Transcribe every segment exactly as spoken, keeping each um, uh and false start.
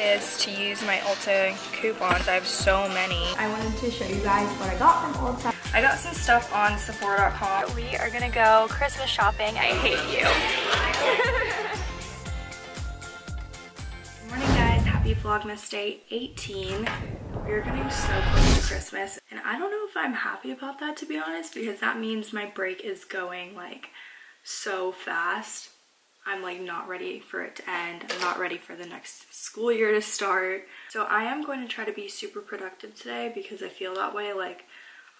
is to use my Ulta coupons. I have so many. I wanted to show you guys what I got from Ulta. I got some stuff on Sephora dot com. We are gonna go Christmas shopping. I hate you. Good morning guys, happy Vlogmas day eighteen. We're getting so close to Christmas and I don't know if I'm happy about that, to be honest, because that means my break is going like so fast. I'm like not ready for it to end. I'm not ready for the next school year to start. So I am going to try to be super productive today because I feel that way. Like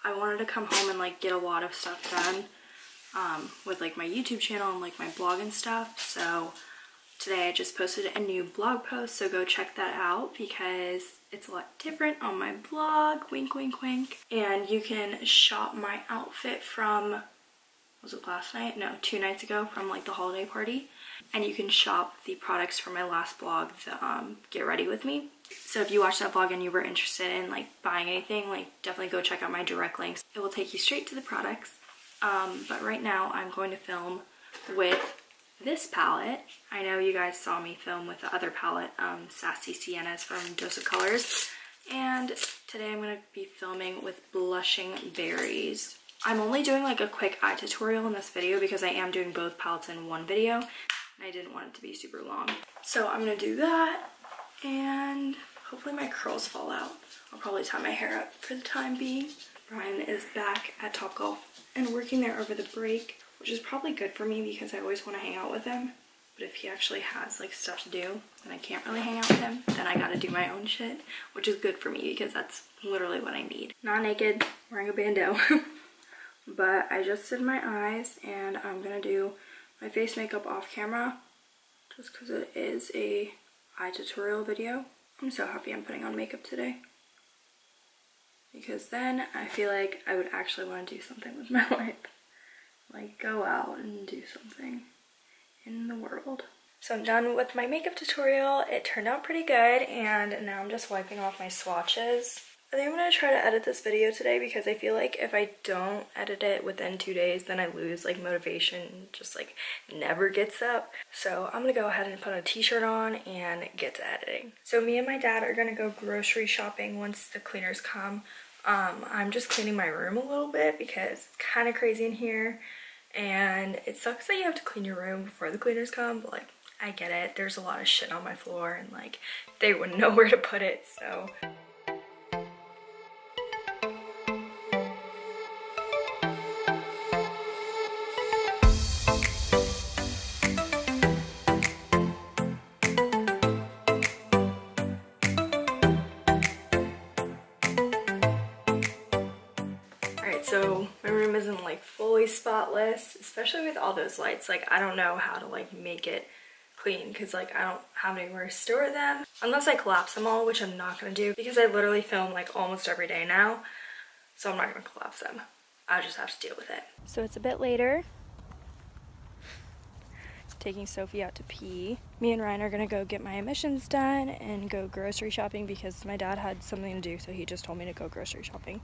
I wanted to come home and like get a lot of stuff done um, with like my YouTube channel and like my blog and stuff. So today I just posted a new blog post, so go check that out because it's a lot different on my blog, wink, wink, wink. And you can shop my outfit from, was it last night? No, two nights ago, from like the holiday party. And you can shop the products from my last blog, the um, Get Ready With Me. So if you watched that vlog and you were interested in like buying anything, like definitely go check out my direct links. It will take you straight to the products. Um, but right now I'm going to film with this palette. I know you guys saw me film with the other palette, um, Sassy Sienna's from Dose of Colors. And today I'm going to be filming with Blushing Berries. I'm only doing like a quick eye tutorial in this video because I am doing both palettes in one video. And I didn't want it to be super long. So I'm going to do that and hopefully my curls fall out. I'll probably tie my hair up for the time being. Ryan is back at Top Golf and working there over the break, which is probably good for me because I always want to hang out with him. But if he actually has like stuff to do and I can't really hang out with him, then I gotta do my own shit, which is good for me because that's literally what I need. Not naked, wearing a bandeau. But I just did my eyes and I'm gonna do my face makeup off camera just because it is a eye tutorial video. I'm so happy I'm putting on makeup today because then I feel like I would actually want to do something with my life. Like go out and do something in the world. So I'm done with my makeup tutorial. It turned out pretty good and now I'm just wiping off my swatches. I think I'm gonna try to edit this video today because I feel like if I don't edit it within two days, then I lose like motivation, just like never gets up. So I'm gonna go ahead and put a t-shirt on and get to editing. So me and my dad are gonna go grocery shopping once the cleaners come. Um, I'm just cleaning my room a little bit because it's kind of crazy in here and it sucks that you have to clean your room before the cleaners come, but like I get it. There's a lot of shit on my floor and like they wouldn't know where to put it, so. So my room isn't like fully spotless, especially with all those lights. Like I don't know how to like make it clean because like I don't have anywhere to store them unless I collapse them all, which I'm not gonna do because I literally film like almost every day now. So I'm not gonna collapse them. I just have to deal with it. So it's a bit later. Taking Sophie out to pee. Me and Ryan are gonna go get my emissions done and go grocery shopping because my dad had something to do, so he just told me to go grocery shopping.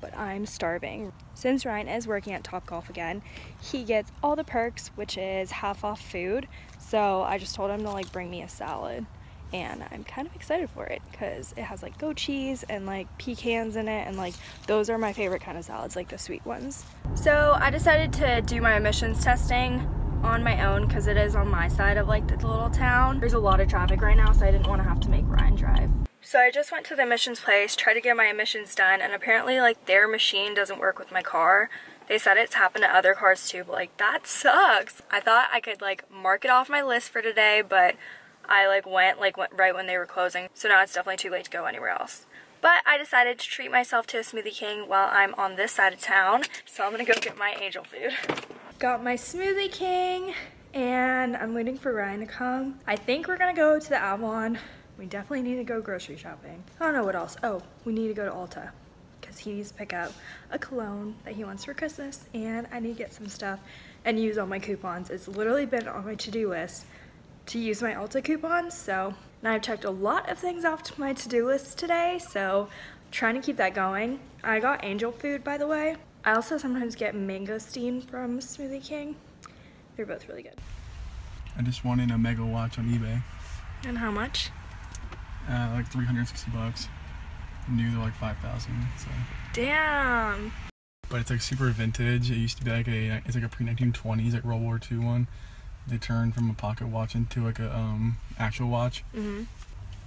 But I'm starving. Since Ryan is working at Top Golf again, he gets all the perks, which is half off food. So I just told him to like bring me a salad and I'm kind of excited for it because it has like goat cheese and like pecans in it and like those are my favorite kind of salads, like the sweet ones. So I decided to do my emissions testing on my own because it is on my side of like the little town. There's a lot of traffic right now, so I didn't want to have to make Ryan drive. So I just went to the emissions place, tried to get my emissions done, and apparently like their machine doesn't work with my car. They said it's happened to other cars too, but like that sucks. I thought I could like mark it off my list for today, but I like went like went right when they were closing. So now it's definitely too late to go anywhere else. But I decided to treat myself to a Smoothie King while I'm on this side of town. So I'm gonna go get my angel food. Got my Smoothie King and I'm waiting for Ryan to come. I think we're gonna go to the Avalon. We definitely need to go grocery shopping. I don't know what else. Oh, we need to go to Ulta because he needs to pick up a cologne that he wants for Christmas and I need to get some stuff and use all my coupons. It's literally been on my to-do list to use my Ulta coupons, so. And I've checked a lot of things off to my to-do list today, so I'm trying to keep that going. I got angel food, by the way. I also sometimes get mangosteen from Smoothie King. They're both really good. I just won in a mega watch on eBay. And how much? uh, like three hundred sixty bucks. New, they're like five thousand. So. Damn. But it's like super vintage. It used to be like a, it's like a pre nineteen twenties, like World War Two one. They turned from a pocket watch into like a um actual watch. Mm-hmm.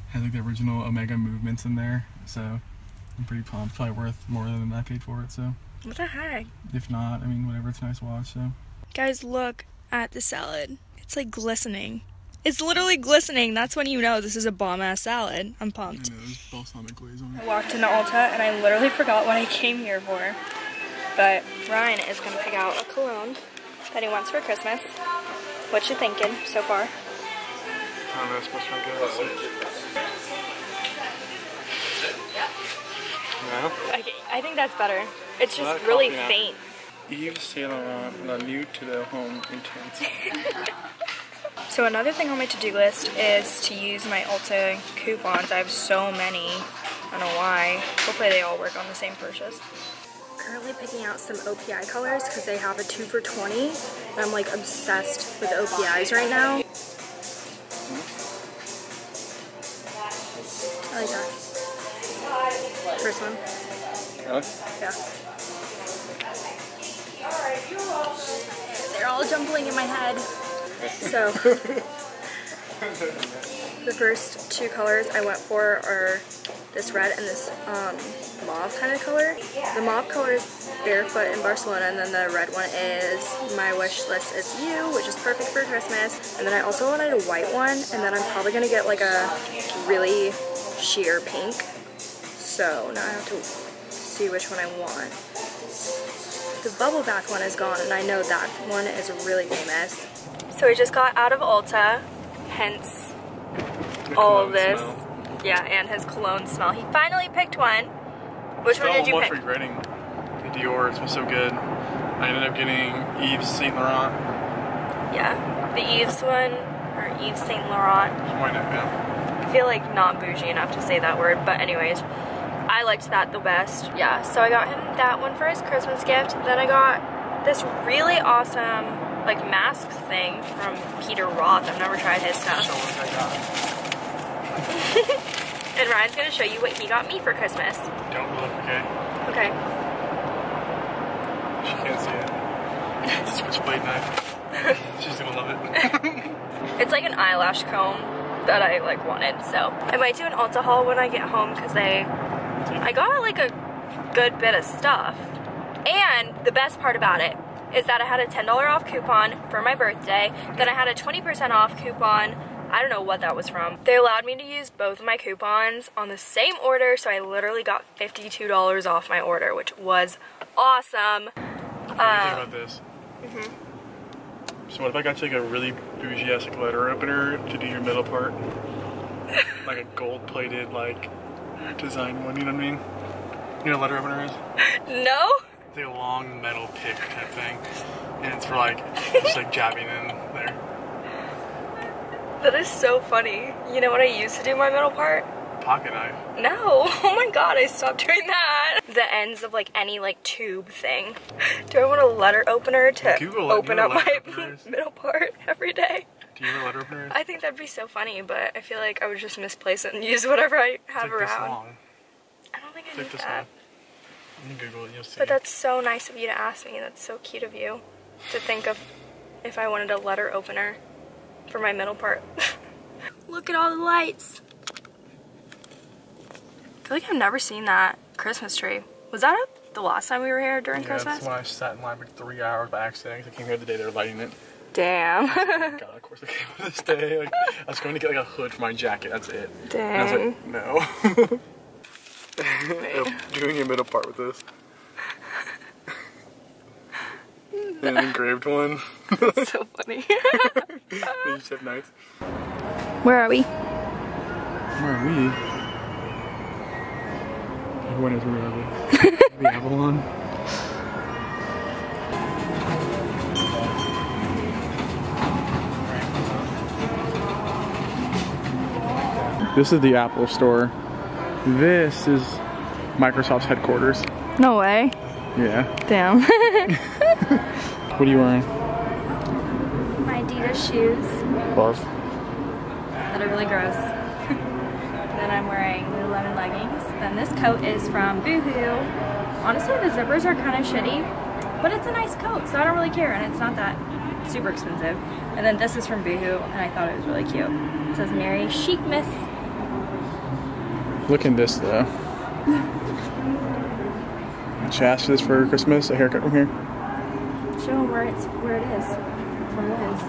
Has like the original Omega movements in there. So I'm pretty pumped. Probably worth more than I paid for it. So. What the heck? If not, I mean, whatever. It's a nice watch. So. Guys, look at the salad. It's like glistening. It's literally glistening. That's when you know this is a bomb-ass salad. I'm pumped. I know, there's balsamic glaze on it. I walked into Ulta and I literally forgot what I came here for. But Ryan is going to pick out a cologne that he wants for Christmas. What you thinking so far? I don't know, it's supposed to be good. No? I think that's better. It's just well, really faint. Yves Saint Laurent, La Nuit to the Home Intense. So another thing on my to-do list is to use my Ulta coupons. I have so many. I don't know why. Hopefully they all work on the same purchase. Currently picking out some O P I colors because they have a two for twenty. And I'm like obsessed with O P Is right now. I like that. First one. Really? Yeah. They're all jumbling in my head. So, the first two colors I went for are this red and this um, mauve kind of color. The mauve color is Barefoot in Barcelona, and then the red one is My Wish List is You, which is perfect for Christmas. And then I also wanted a white one, and then I'm probably going to get like a really sheer pink. So, now I have to see which one I want. The Bubble Bath one is gone, and I know that one is really famous. So we just got out of Ulta, hence all of this. Smell. Yeah, and his cologne smell. He finally picked one. Which one did you pick? I'm almost regretting the Dior. It smells so good. I ended up getting Yves Saint Laurent. Yeah, the Yves one, or Yves Saint Laurent. Why not, yeah. I feel like not bougie enough to say that word, but anyways, I liked that the best. Yeah, so I got him that one for his Christmas gift. Then I got this really awesome like mask thing from Peter Roth. I've never tried his stuff. And Ryan's gonna show you what he got me for Christmas. Don't look, okay? Okay. She can't see it. It's a switchblade knife. She's gonna love it. It's like an eyelash comb that I like wanted, so. I might do an Ulta haul when I get home because I, I got like a good bit of stuff. And the best part about it is that I had a ten dollar off coupon for my birthday, then I had a twenty percent off coupon, I don't know what that was from. They allowed me to use both of my coupons on the same order, so I literally got fifty-two dollars off my order, which was awesome. What do you think about this? Mm-hmm. So what if I got you like a really bougie-ass like letter opener to do your middle part? Like a gold-plated like design one, you know what I mean? You know what a letter opener is? No? The long metal pick kind of thing, and it's for like just like jabbing in there. That is so funny. You know what I used to do my middle part? Pocket knife. No, oh my god, I stopped doing that. The ends of like any like tube thing. Do I want a letter opener to Google open up my openers? Middle part every day? Do you know letter openers? I think that'd be so funny, but I feel like I would just misplace it and use whatever I have it's like around. This long. I don't think I need like that. Long. Google it, you'll see. But that's so nice of you to ask me. That's so cute of you to think of if I wanted a letter opener for my middle part. Look at all the lights. I feel like I've never seen that Christmas tree. Was that up the last time we were here during yeah, Christmas? That's when I sat in line for three hours by accident because I came here the day they were lighting it. Damn. Oh god, of course I came on this day. Like, I was going to get like a hood for my jacket. That's it. Dang. And I was like, no. Doing your middle part with this. An engraved one. That's so funny. You said nights. Where are we? Where are we? Everyone knows where are we? The Avalon. This is the Apple store. This is Microsoft's headquarters. No way. Yeah. Damn. What are you wearing? My Adidas shoes. Balls. That are really gross. Then I Then this coat is from Boohoo. Honestly, the zippers are kind of shitty, but it's a nice coat, so I don't really care, and it's not that super expensive. And then this is from Boohoo, and I thought it was really cute. It says Mary Chic Miss. Look at this though. She asked for this for Christmas, a haircut from here. Show them where it's where it is. From this.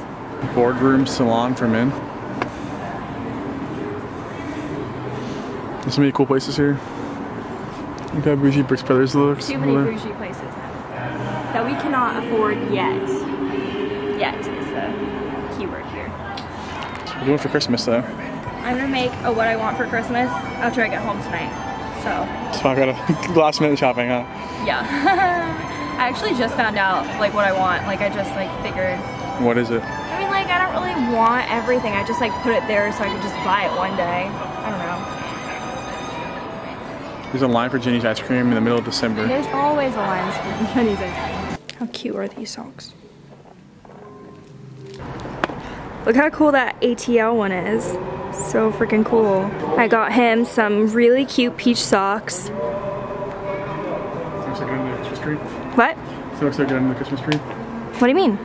Boardroom Salon for Men. There's so many cool places here. Look how bougie Bricks Brothers looks. Too many bougie places that we cannot afford yet. Yet is the keyword here. What are we doing for Christmas though? I'm gonna make a what I want for Christmas after I get home tonight. So. So I gotta last minute shopping, huh? Yeah. I actually just found out like what I want. Like I just like figured. What is it? I mean, like I don't really want everything. I just like put it there so I could just buy it one day. I don't know. There's a line for Jenny's Ice Cream in the middle of December. There's always a line for Jenny's Ice Cream. How cute are these socks? Look how cool that A T L one is. So freaking cool. I got him some really cute peach socks. Looks like they're under the Christmas tree. What? So looks like they're under the Christmas tree. What do you mean?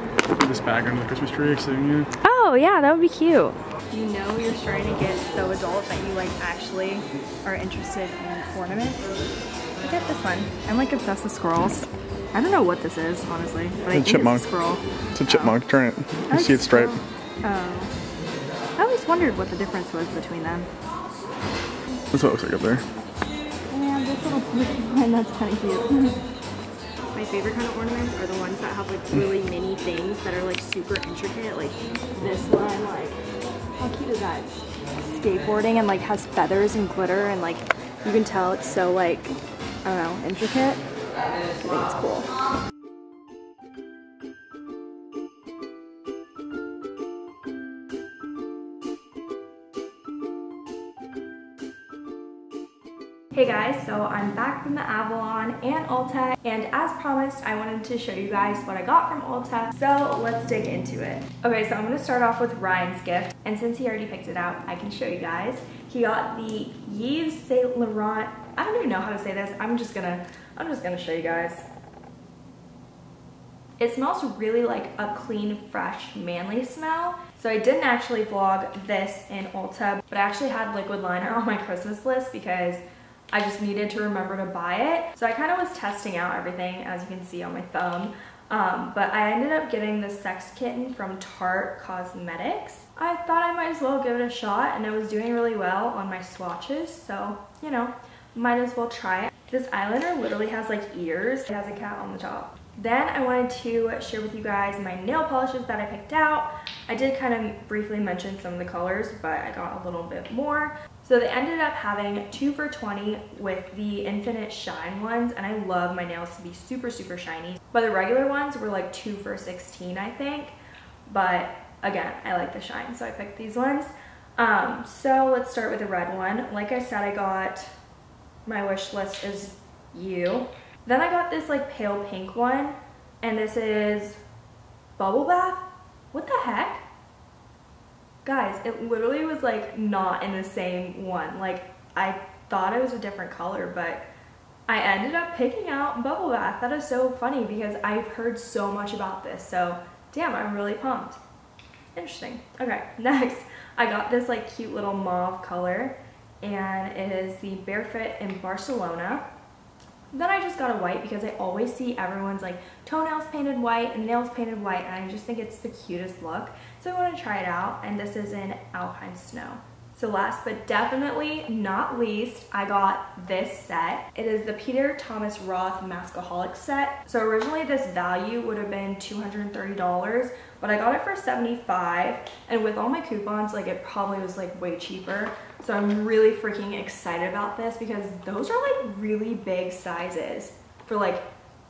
This bag under the Christmas tree, exciting you. Oh yeah, that would be cute. You know you're starting to get so adult that you like actually are interested in ornaments. Look at this one. I'm like obsessed with squirrels. I don't know what this is, honestly. But it's I a chipmunk. It's a squirrel. It's a chipmunk. Oh. Turn it. You like see its stripe. Oh. I always wondered what the difference was between them. That's what it looks like up there. Yeah, this little one, that's kind of cute. My favorite kind of ornaments are the ones that have like really many things that are like super intricate, like this one, like how cute is that? It's skateboarding and like has feathers and glitter and like you can tell it's so like, I don't know, intricate. I think it's cool. Hey guys, so I'm back from the Avalon and Ulta, and as promised, I wanted to show you guys what I got from Ulta, so let's dig into it. Okay, so I'm gonna start off with Ryan's gift, and since he already picked it out, I can show you guys. He got the Yves Saint Laurent, I don't even know how to say this, I'm just gonna, I'm just gonna show you guys. It smells really like a clean, fresh, manly smell. So I didn't actually vlog this in Ulta, but I actually had liquid liner on my Christmas list because I just needed to remember to buy it. So I kind of was testing out everything, as you can see on my thumb. Um, but I ended up getting the Sex Kitten from Tarte Cosmetics. I thought I might as well give it a shot, and it was doing really well on my swatches. So, you know, might as well try it. This eyeliner literally has like ears. It has a cat on the top. Then I wanted to share with you guys my nail polishes that I picked out. I did kind of briefly mention some of the colors, but I got a little bit more. So they ended up having two for twenty with the Infinite Shine ones, and I love my nails to be super, super shiny. But the regular ones were like two for sixteen, I think. But again, I like the shine, so I picked these ones. Um, so let's start with the red one. Like I said, I got My Wish List Is You. Then I got this like pale pink one, and this is Bubble Bath. What the heck? Guys, it literally was like not in the same one. Like I thought it was a different color, but I ended up picking out Bubble Bath. That is so funny because I've heard so much about this. So damn, I'm really pumped. Interesting. Okay, next I got this like cute little mauve color, and it is the Barefoot in Barcelona. Then I just got a white because I always see everyone's like toenails painted white and nails painted white, and I just think it's the cutest look. So I want to try it out, and this is in Alpine Snow. So last but definitely not least, I got this set. It is the Peter Thomas Roth Mask-A-Holic set. So originally this value would have been two hundred thirty dollars, but I got it for seventy-five dollars, and with all my coupons, like it probably was like way cheaper. So I'm really freaking excited about this because those are like really big sizes for like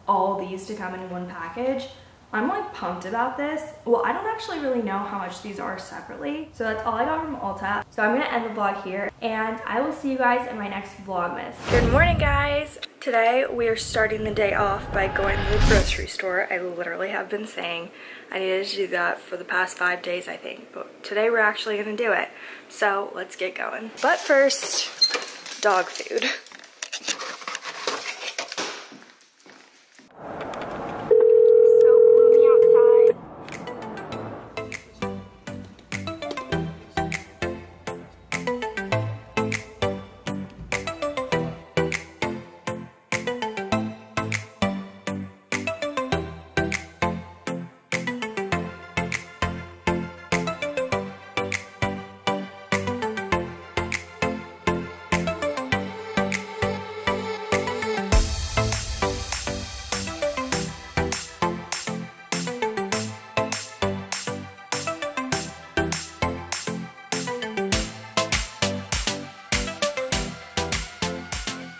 all these to come in one package. I'm like pumped about this. Well, I don't actually really know how much these are separately. So that's all I got from Ulta. So I'm gonna end the vlog here, and I will see you guys in my next Vlogmas. Good morning, guys. Today we are starting the day off by going to the grocery store. I literally have been saying I needed to do that for the past five days, I think. But today we're actually gonna do it. So let's get going. But first, dog food.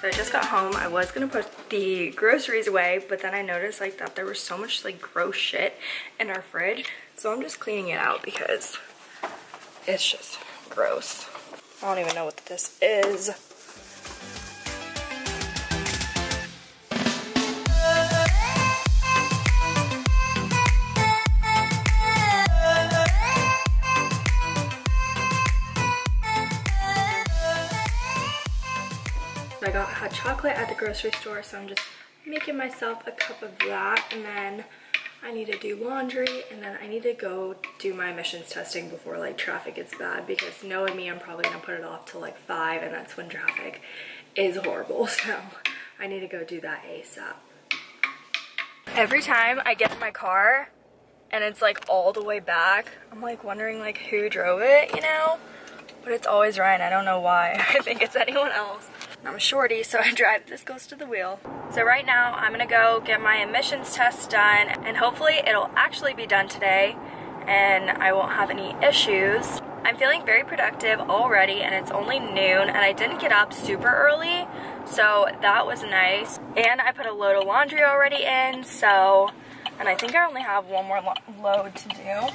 So I just got home. I was gonna put the groceries away, but then I noticed like that there was so much like gross shit in our fridge. So I'm just cleaning it out because it's just gross. I don't even know what this is. I got hot chocolate at the grocery store, so I'm just making myself a cup of that, and then I need to do laundry, and then I need to go do my emissions testing before like traffic gets bad, because knowing me, I'm probably gonna put it off till like five, and that's when traffic is horrible, so I need to go do that ASAP. Every time I get in my car and it's like all the way back, I'm like wondering like who drove it, you know? But it's always Ryan. I don't know why. I think it's anyone else. I'm a shorty, so I drive. This goes to the wheel. So right now, I'm gonna go get my emissions test done, and hopefully it'll actually be done today, and I won't have any issues. I'm feeling very productive already, and it's only noon, and I didn't get up super early, so that was nice. And I put a load of laundry already in, so, and I think I only have one more lo load to do.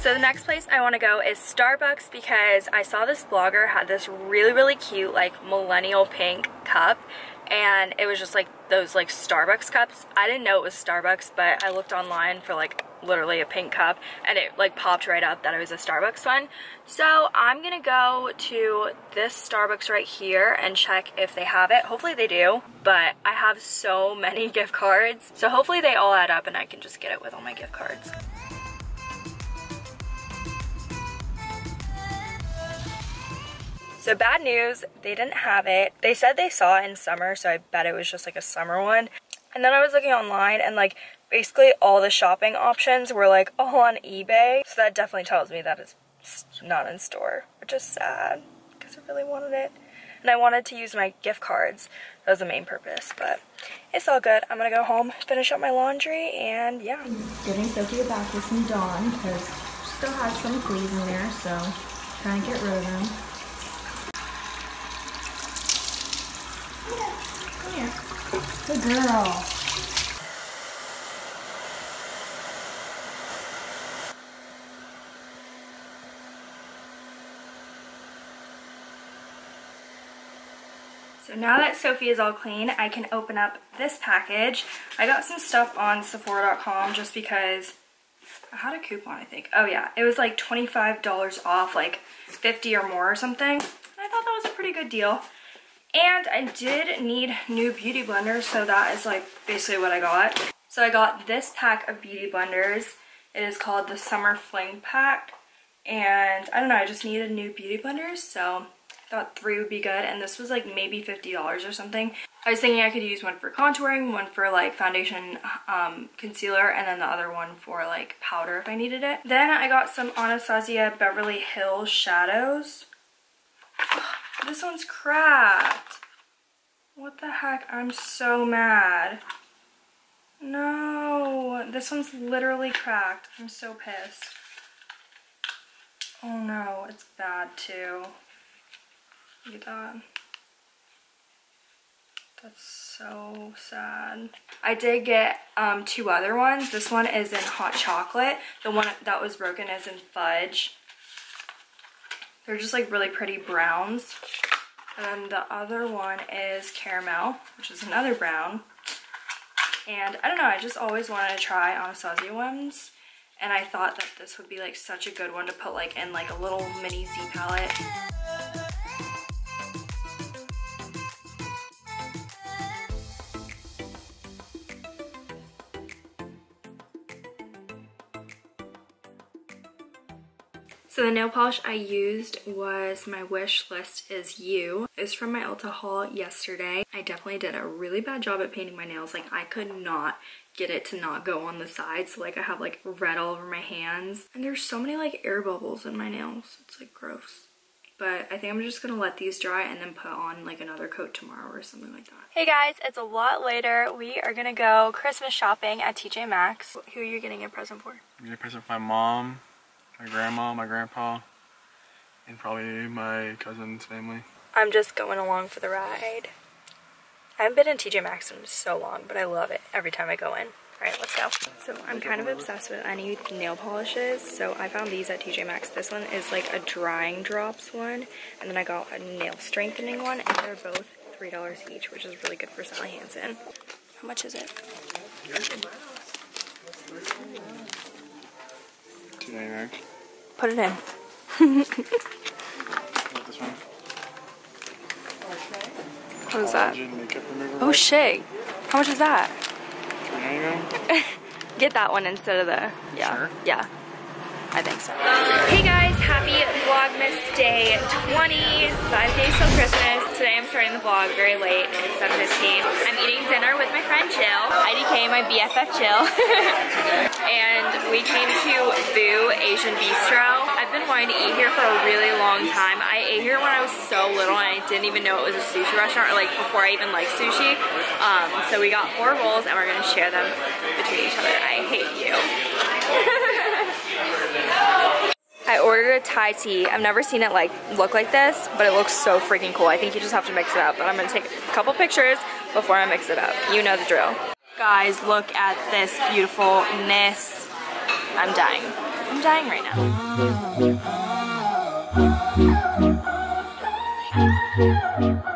So the next place I want to go is Starbucks, because I saw this blogger had this really, really cute like millennial pink cup, and it was just like those like Starbucks cups. I didn't know it was Starbucks, but I looked online for like literally a pink cup, and it like popped right up that it was a Starbucks one. So I'm gonna go to this Starbucks right here and check if they have it. Hopefully they do, but I have so many gift cards, so hopefully they all add up and I can just get it with all my gift cards. So bad news, they didn't have it. They said they saw it in summer, so I bet it was just like a summer one. And then I was looking online, and like basically all the shopping options were like all on eBay. So that definitely tells me that it's not in store, which is sad because I really wanted it. And I wanted to use my gift cards. That was the main purpose, but it's all good. I'm gonna go home, finish up my laundry, and yeah. Getting soaky about this and Dawn, because she still has some fleas in there, so trying to get rid of them. Good girl. So now that Sophie is all clean, I can open up this package. I got some stuff on Sephora dot com just because I had a coupon, I think. Oh yeah, it was like twenty-five dollars off, like fifty or more or something. And I thought that was a pretty good deal. And I did need new Beauty Blenders, so that is like basically what I got. So I got this pack of Beauty Blenders. It is called the Summer Fling Pack. And I don't know, I just needed new Beauty Blenders, so I thought three would be good. And this was like maybe fifty dollars or something. I was thinking I could use one for contouring, one for like foundation, um, concealer, and then the other one for like powder if I needed it. Then I got some Anastasia Beverly Hills Shadows. This one's cracked. What the heck? I'm so mad. No, this one's literally cracked. I'm so pissed. Oh no, it's bad too. Look at that. That's so sad. I did get um, two other ones. This one is in hot chocolate. The one that was broken is in fudge. They're just like really pretty browns. And then the other one is caramel, which is another brown. And I don't know, I just always wanted to try Anastasia ones. And I thought that this would be like such a good one to put like in like a little mini Z palette. So the nail polish I used was My Wish List is You. It was from my Ulta haul yesterday. I definitely did a really bad job at painting my nails. Like I could not get it to not go on the side. So like I have like red all over my hands. And there's so many like air bubbles in my nails. It's like gross. But I think I'm just gonna let these dry and then put on like another coat tomorrow or something like that. Hey guys, it's a lot later. We are gonna go Christmas shopping at T J Maxx. Who are you getting a present for? I'm getting a present for my mom, my grandma, my grandpa, and probably my cousin's family. I'm just going along for the ride. I haven't been in T J Maxx in so long, but I love it every time I go in. All right, let's go. So I'm kind of obsessed with any nail polishes, so I found these at T J Maxx. This one is like a drying drops one, and then I got a nail strengthening one, and they're both three dollars each, which is really good for Sally Hansen. How much is it? two ninety-nine. Put it in. What, this one? What is that? Oh shit! How much is that? Get that one instead of the, yeah, sure. Yeah, I think so. Hey guys, happy Vlogmas day twenty, five days till Christmas. Today I'm starting the vlog very late, it's seven fifteen. I'm eating dinner with my friend Jill, I D K, my B F F Jill. And we came to Boo Asian Bistro. I've been wanting to eat here for a really long time. I ate here when I was so little and I didn't even know it was a sushi restaurant, or like before I even liked sushi. Um, so we got four rolls and we're gonna share them between each other. I hate you. I ordered a Thai tea. I've never seen it like look like this, but it looks so freaking cool. I think you just have to mix it up, but I'm gonna take a couple pictures before I mix it up. You know the drill. Guys, look at this beautifulness. I'm dying. I'm dying right now.